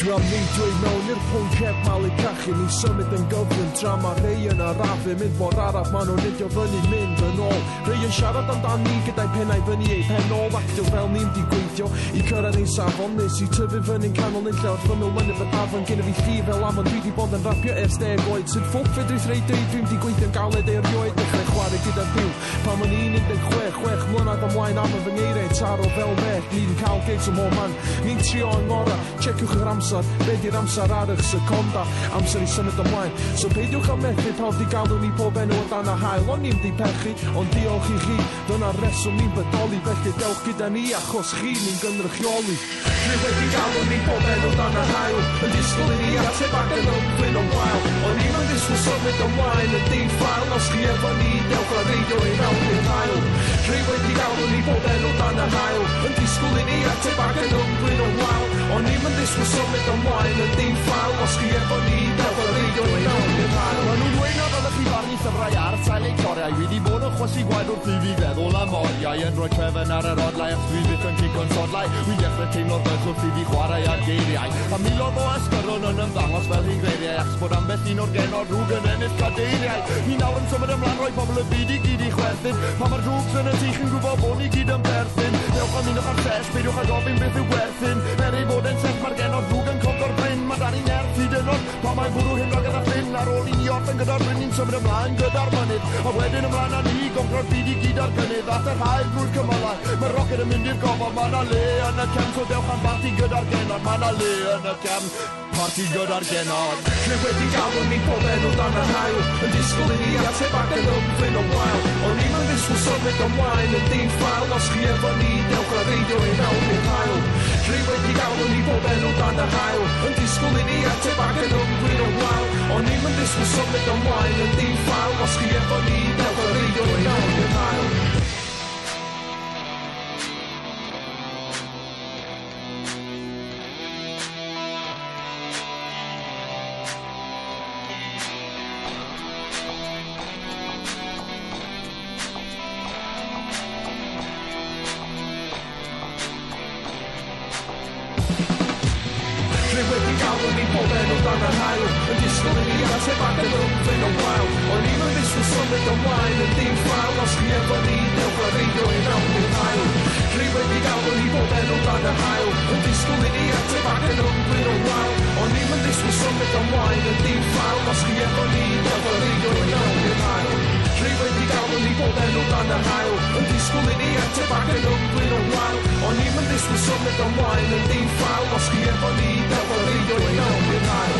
Dram ni dweud mewn i'r pwnc heb malu cachu. Ni'n symud yn gyflym tra ma rei yn arafu. Mynd mor araf ma nhw'n idio fyny mynd yn ôl. Rei yn siarad amdan ni gyda'i pennau fyny ei pen ôl. Actio fel ni'n di gweithio i cyrra'n ein safon. Nes i tyfu fyny'n canol yn llewr ffynol yn y afon. Gynna fi lli fel amon dwi di bod yn rapio ers 10 oed. Sy'n ffwc fedrith rei dweud dwi'n di gweithio'n galed erioed. Dechrau chwarae gyda byw pan o'n i'n 16 mlynedd ymlaen am y fy ngeiriau taro fel beth. Ni'n cael gigs ym mhob man. Ni'n trio yng ngora. Checiwch yr amser. Be di'r amser ar eich seconda, amser I symud ymlaen. So peidiwch a methu pawb di galw ni pob enw o dan y hael. O'n ni'n di pechu, ond diolch i chi. Dyna'r reswm ni'n bodoli, felly dewch gyda ni achos chi ni'n gynrychioli. Dwi wedi galw ni pob enw o dan y hael. Yn disgwyl i ni ateb ac yn ymwyn o'n wael. O'n i'n disgwyl symud ymlaen yn dim ffael. Os chi efo ni, dewch a reidio i mewn i'r hael. Dwi wedi galw ni pob enw o dan y hael. Yn disgwyl i ni ateb ac yn ymwyn o'n wael. O'n i'n disgwyl symud ymlaen yn dim ffael. Os chi efo ni, dewch a reidio i mewn i'r hael. Ma'n nhw'n dweud na fel y chi barn i llyfrau ar tail eu coriau. Dwi wedi bod yn chwysu gwaed wrth i fi feddwl am oriau. Yn rhoi trefen ar yr odlau ac dwi byth yn cigo'n sodlau. Dwi dechrau teimlo'r ddyll wrth i fi chwarae ar geiriau. A milodd o asgyrwn yn ymddangos fel hi'n greiriau. Ac bod ambell un o'r genod rhwg yn ennill cadeiriau. Ni nawr yn symud ymlaen rhoi pobl y byd i gyd i chwerthin. Pa mae'r drwgs yn y tîch yn gwybod bod ni gyd yn berthyn. Dewch am un o'ch ar ses, beidiwch a gofyn beth yw werthyn. Er ei fod yn set mae'r genod rhwg yn cofio'r bryn. Mae dan i'n erth hyd yn oed. Pa mae'n bwrw hyn rhaid gyda ffyn. Ar ôl i ni orffen gyda'r bryn, ni'n symud ymlaen gyda'r mynydd. A wedyn ymlaen â ni, gofro'r byd i gyd ar gynnydd. At yr hael drwy'r cymalau, mae'r roced yn mynd i'r gofod. Mae na le yn y cam, so dewch am parti gyda'r genod. Mae na le yn y cam, parti gyda'r genod. Dwi wedi galw ni pob enw dan y hael. Yn disgwyl i ni ateb ac yn ymwyn o'n wael. O'n i'n disgwyl symud ymlaen yn dim ffael. Os chi efo ni, dewch a reidio i mewn i'r hael. Dwi wedi galw ni pob enw dan y hael. Yn disgwyl i ni ateb ac yn ymwyn o'n wael. O'n i'n disgwyl symud ymlaen yn dim ffael. Os chi efo ni, dewch a reidio i mewn i'r hael. This was something that I'm whining, they found us here, but they never really know.